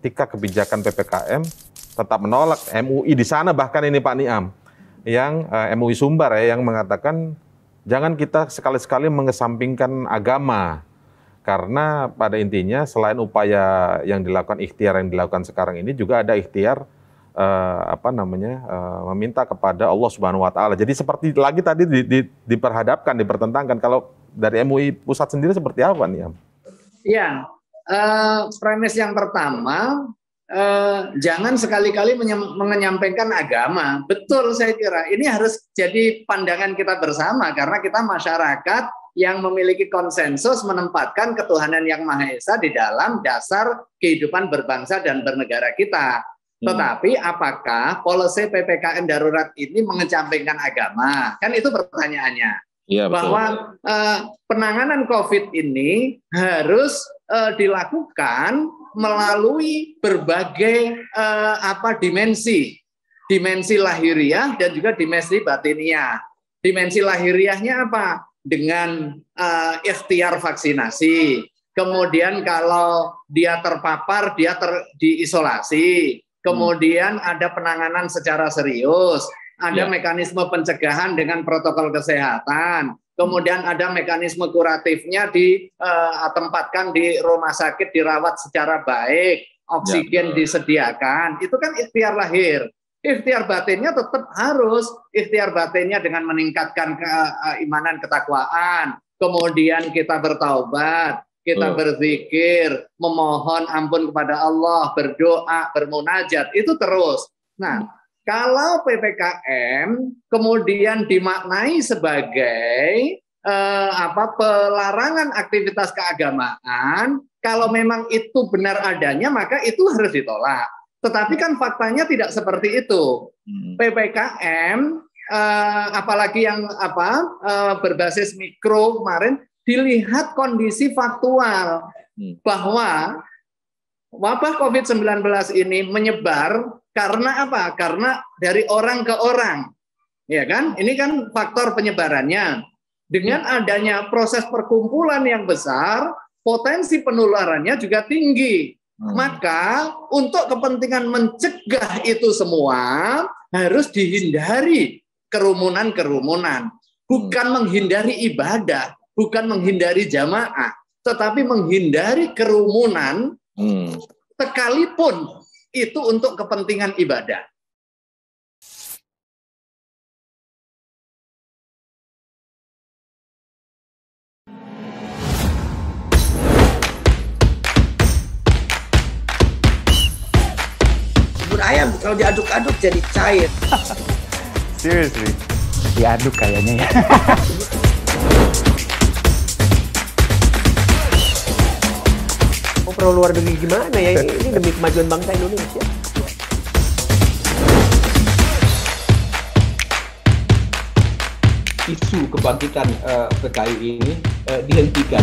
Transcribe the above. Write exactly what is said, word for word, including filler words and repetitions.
ketika kebijakan P P K M tetap menolak M U I di sana, bahkan ini Pak Niam yang uh, M U I Sumbar ya, yang mengatakan jangan kita sekali-sekali mengesampingkan agama, karena pada intinya selain upaya yang dilakukan, ikhtiar yang dilakukan sekarang ini juga ada ikhtiar eh, apa namanya eh, meminta kepada Allah Subhanahu Wa Taala. Jadi seperti lagi tadi di, di, diperhadapkan, dipertentangkan. Kalau dari M U I pusat sendiri seperti apa nih? Ya, eh, premis yang pertama, eh, jangan sekali-kali menyampaikan agama. Betul, saya kira ini harus jadi pandangan kita bersama karena kita masyarakat yang memiliki konsensus menempatkan ketuhanan yang Maha Esa di dalam dasar kehidupan berbangsa dan bernegara kita. Hmm. Tetapi apakah polisi P P K M darurat ini mengecampingkan agama? Kan itu pertanyaannya. Ya, betul. Bahwa eh, penanganan COVID ini harus eh, dilakukan melalui berbagai eh, apa dimensi, dimensi lahiriah dan juga dimensi batiniah. Dimensi lahiriahnya apa? Dengan uh, ikhtiar vaksinasi, kemudian kalau dia terpapar dia ter, diisolasi, kemudian hmm. ada penanganan secara serius, ada ya. Mekanisme pencegahan dengan protokol kesehatan, kemudian ada mekanisme kuratifnya ditempatkan uh, di rumah sakit, dirawat secara baik, oksigen ya. Disediakan, itu kan ikhtiar lahir. Ikhtiar batinnya tetap harus, ikhtiar batinnya dengan meningkatkan keimanan, ketakwaan, kemudian kita bertaubat, kita oh. berzikir, memohon ampun kepada Allah, berdoa, bermunajat, itu terus. Nah, kalau P P K M kemudian dimaknai sebagai eh, apa pelarangan aktivitas keagamaan, kalau memang itu benar adanya, maka itu harus ditolak. Tetapi kan faktanya tidak seperti itu. P P K M, eh, apalagi yang apa eh, berbasis mikro kemarin, dilihat kondisi faktual bahwa wabah COVID sembilan belas ini menyebar karena apa? Karena dari orang ke orang, ya kan? Ini kan faktor penyebarannya. Dengan adanya proses perkumpulan yang besar, potensi penularannya juga tinggi. Maka untuk kepentingan mencegah itu semua harus dihindari kerumunan-kerumunan. Bukan menghindari ibadah, bukan menghindari jamaah, tetapi menghindari kerumunan sekalipun itu untuk kepentingan ibadah. Ayam kalau diaduk-aduk jadi cair. Seriously, diaduk kayaknya ya. Oh, perlu luar negeri gimana ya ini, ini demi kemajuan bangsa Indonesia. Isu kebangkitan uh, P K I ini uh, dihentikan.